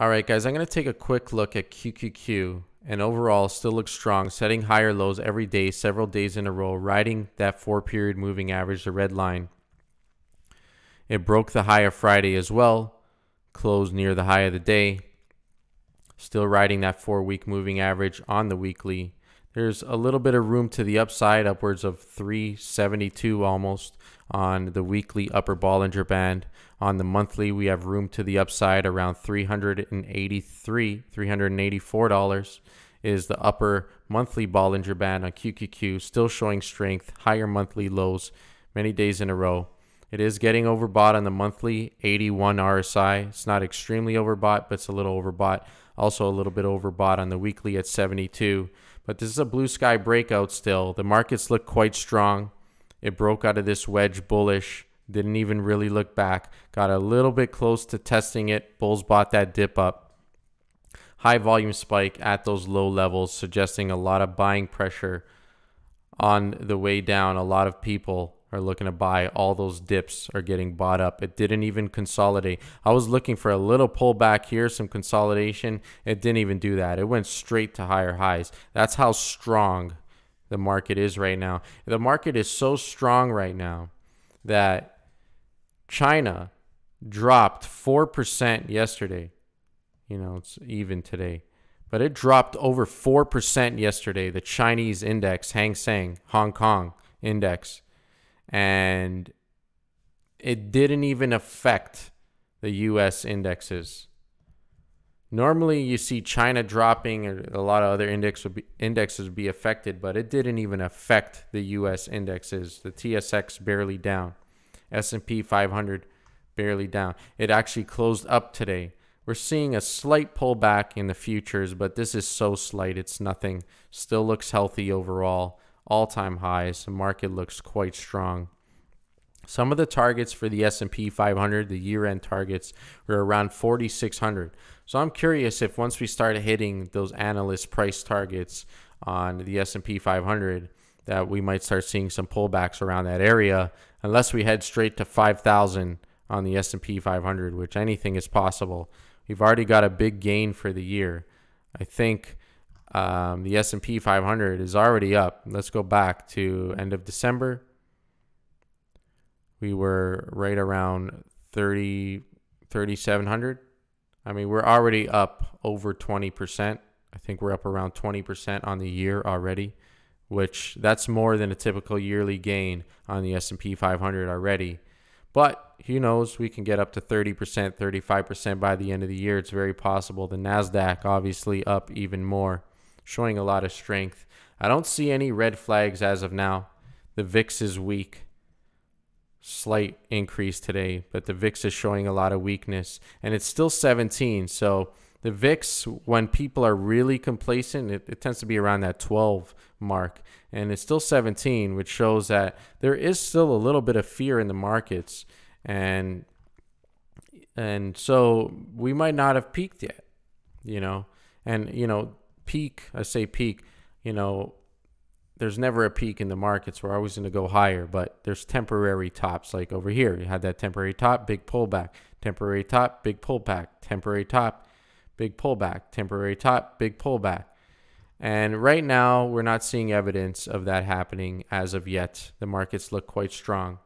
All right, guys, I'm going to take a quick look at QQQ, and overall still looks strong, setting higher lows every day, several days in a row, riding that 4-period moving average, the red line. It broke the high of Friday as well, closed near the high of the day, still riding that 4-week moving average on the weekly. There's a little bit of room to the upside, upwards of 372 almost on the weekly upper Bollinger Band. On the monthly, we have room to the upside around $384 is the upper monthly Bollinger Band on QQQ, still showing strength, higher monthly lows many days in a row. It is getting overbought on the monthly, 81 RSI. It's not extremely overbought, but it's a little overbought. Also a little bit overbought on the weekly at 72. But this is a blue sky breakout still. The markets look quite strong. It broke out of this wedge bullish. Didn't even really look back. Got a little bit close to testing it. Bulls bought that dip up. High volume spike at those low levels, suggesting a lot of buying pressure on the way down. A lot of people are looking to buy. All those dips are getting bought up. It didn't even consolidate. I was looking for a little pullback here, some consolidation. It didn't even do that. It went straight to higher highs. That's how strong the market is right now. The market is so strong right now that China dropped 4% yesterday. You know, it's even today. But it dropped over 4% yesterday, the Chinese index, Hang Seng, Hong Kong index. And it didn't even affect the U.S. indexes. Normally, you see China dropping, and a lot of other indexes would be affected, but it didn't even affect the U.S. indexes. The TSX barely down. S&P 500 barely down. It actually closed up today. We're seeing a slight pullback in the futures, but this is so slight, it's nothing. Still looks healthy overall. All-time highs. The market looks quite strong. Some of the targets for the S&P 500, the year-end targets, were around 4,600. So I'm curious if once we start hitting those analyst price targets on the S&P 500, that we might start seeing some pullbacks around that area, unless we head straight to 5,000 on the S&P 500, which anything is possible. We've already got a big gain for the year. I think the S&P 500 is already up. Let's go back to end of December. We were right around 3,700. I mean, we're already up over 20%. I think we're up around 20% on the year already, which that's more than a typical yearly gain on the S&P 500 already. But who knows, we can get up to 30%, 35% by the end of the year. It's very possible. The NASDAQ obviously up even more, showing a lot of strength. I don't see any red flags as of now. The VIX is weak. Slight increase today, but the VIX is showing a lot of weakness. And it's still 17. So the VIX, when people are really complacent, it tends to be around that 12 mark. And it's still 17, which shows that there is still a little bit of fear in the markets. And so we might not have peaked yet, you know. And, you know, peak, I say peak, you know, there's never a peak in the markets. We're always going to go higher, but there's temporary tops. Like over here, you had that temporary top, big pullback, temporary top, big pullback, temporary top, big pullback, temporary top, big pullback. And right now, we're not seeing evidence of that happening as of yet. The markets look quite strong.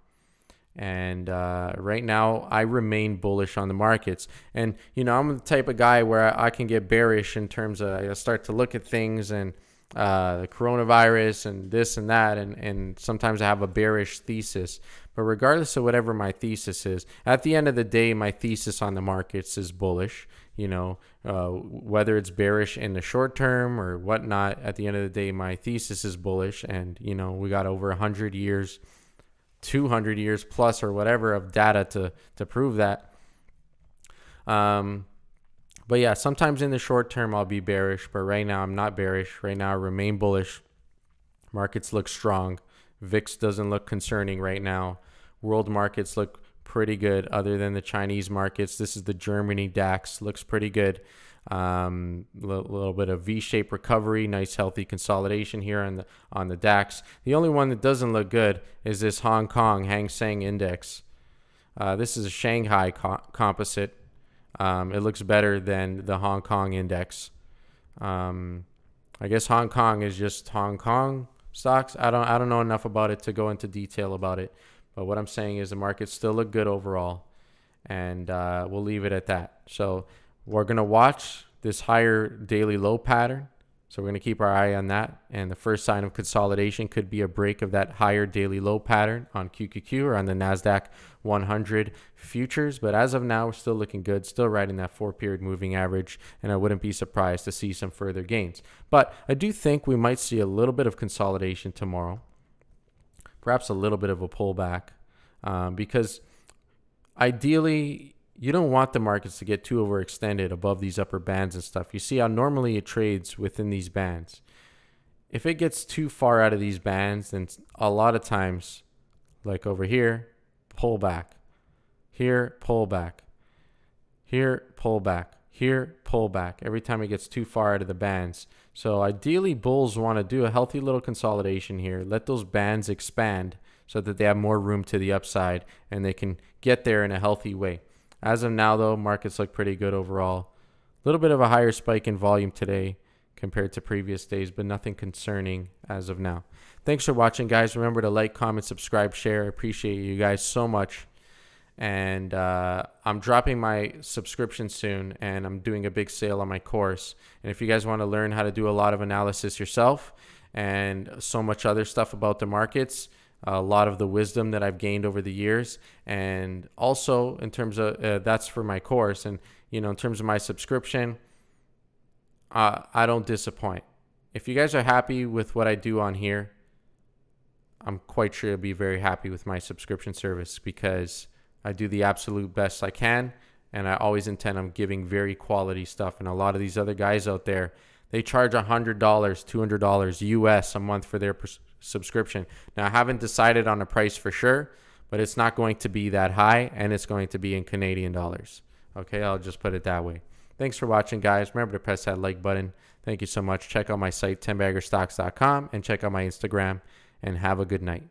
And right now, I remain bullish on the markets. And, you know, I'm the type of guy where I can get bearish in terms of I start to look at things and the coronavirus and this and that, and sometimes I have a bearish thesis. But regardless of whatever my thesis is, at the end of the day, my thesis on the markets is bullish. You know, whether it's bearish in the short term or whatnot, at the end of the day, my thesis is bullish. And, you know, we got over 100 years, 200 years plus or whatever of data to prove that. But yeah, sometimes in the short term, I'll be bearish. But right now, I'm not bearish. Right now, I remain bullish. Markets look strong. VIX doesn't look concerning right now. World markets look pretty good other than the Chinese markets. This is the Germany DAX. Looks pretty good. Little bit of V-shaped recovery. Nice, healthy consolidation here on the DAX. The only one that doesn't look good is this Hong Kong Hang Seng Index. This is a Shanghai composite. It looks better than the Hong Kong index. I guess Hong Kong is just Hong Kong stocks. I don't know enough about it to go into detail about it. But what I'm saying is the markets still look good overall. And we'll leave it at that. So we're going to watch this higher daily low pattern. So we're going to keep our eye on that. And the first sign of consolidation could be a break of that higher daily low pattern on QQQ or on the NASDAQ 100 futures. But as of now, we're still looking good, still right in that 4-period moving average. And I wouldn't be surprised to see some further gains. But I do think we might see a little bit of consolidation tomorrow. Perhaps a little bit of a pullback because ideally, you don't want the markets to get too overextended above these upper bands and stuff. You see how normally it trades within these bands. If it gets too far out of these bands, then a lot of times, like over here, pull back. Here, pull back. Here, pull back. Here, pull back. Every time it gets too far out of the bands. So ideally, bulls want to do a healthy little consolidation here. Let those bands expand so that they have more room to the upside and they can get there in a healthy way. As of now, though, markets look pretty good overall. A little bit of a higher spike in volume today compared to previous days, but nothing concerning as of now. Thanks for watching, guys. Remember to like, comment, subscribe, share. I appreciate you guys so much. And I'm dropping my subscription soon, and I'm doing a big sale on my course. And if you guys want to learn how to do a lot of analysis yourself and so much other stuff about the markets, a lot of the wisdom that I've gained over the years, and also in terms of that's for my course. And you know, in terms of my subscription, I don't disappoint. If you guys are happy with what I do on here, I'm quite sure you'll be very happy with my subscription service, because I do the absolute best I can, and I always intend on giving very quality stuff. And a lot of these other guys out there, they charge $100, $200 US a month for their subscription. Now, I haven't decided on a price for sure, but it's not going to be that high, and it's going to be in Canadian dollars. Okay, I'll just put it that way. Thanks for watching, guys. Remember to press that like button. Thank you so much. Check out my site, 10baggerstocks.com, and check out my Instagram, and have a good night.